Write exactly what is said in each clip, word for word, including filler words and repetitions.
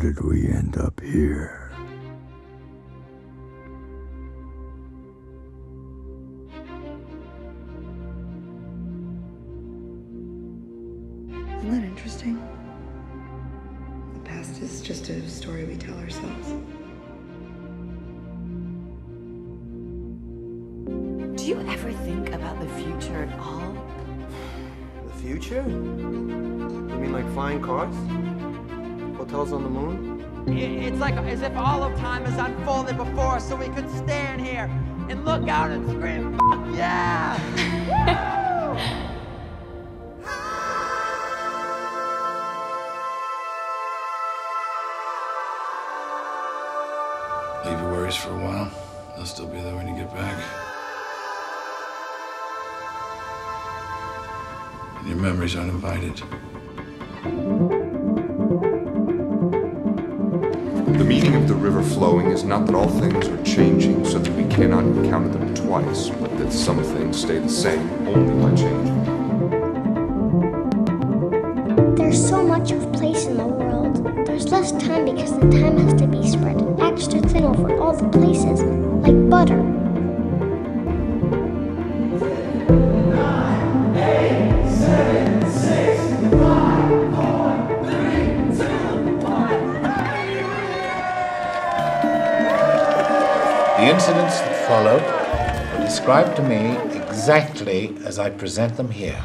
How did we end up here? Isn't that interesting? The past is just a story we tell ourselves. Do you ever think about the future at all? The future? You mean like flying cars? Hotels on the moon? It's like as if all of time has unfolded before us, so we could stand here and look out and scream, "Fuck yeah!" Leave your worries for a while. They'll still be there when you get back. And your memories aren't invited. The meaning of the river flowing is not that all things are changing so that we cannot encounter them twice, but that some things stay the same only by changing. There's so much of place in the world. There's less time because the time has to be spread extra thin over all the places, like butter. The incidents that follow are described to me exactly as I present them here.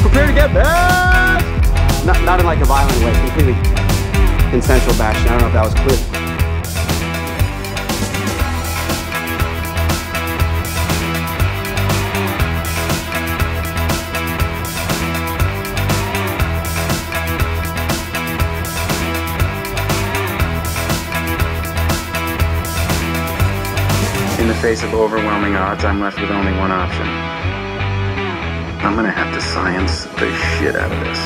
Prepare to get bad! Not, not in like a violent way, completely consensual bashing. I don't know if that was clear. In the face of overwhelming odds, I'm left with only one option. I'm gonna have to science the shit out of this.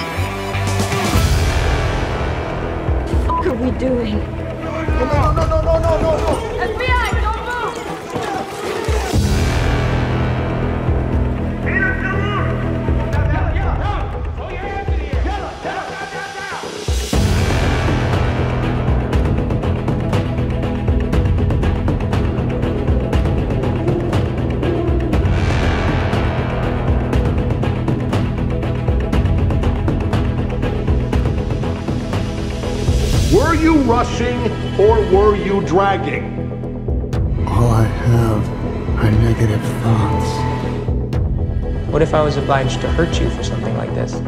What the fuck are we doing? No, no, no, no, no, no, no! F B I, don't move! Were you rushing or were you dragging? All I have are negative thoughts. What if I was obliged to hurt you for something like this?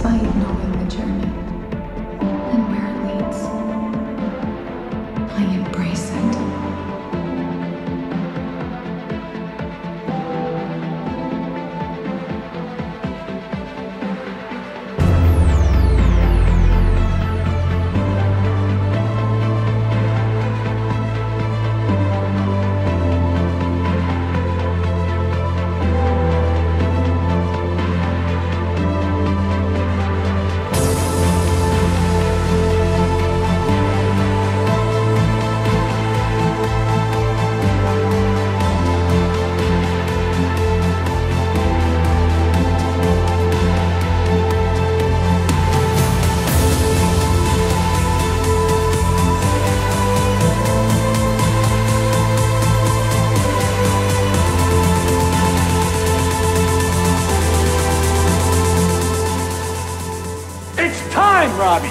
despite knowing the journey and where it leads. I embrace it. Robbie,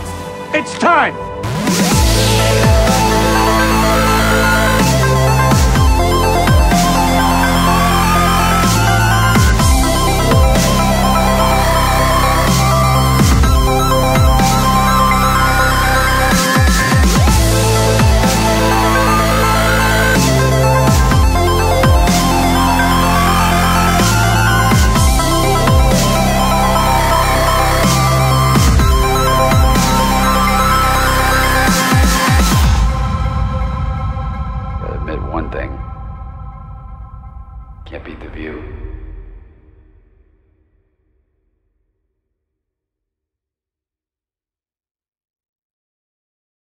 it's time! One thing, can't beat the view.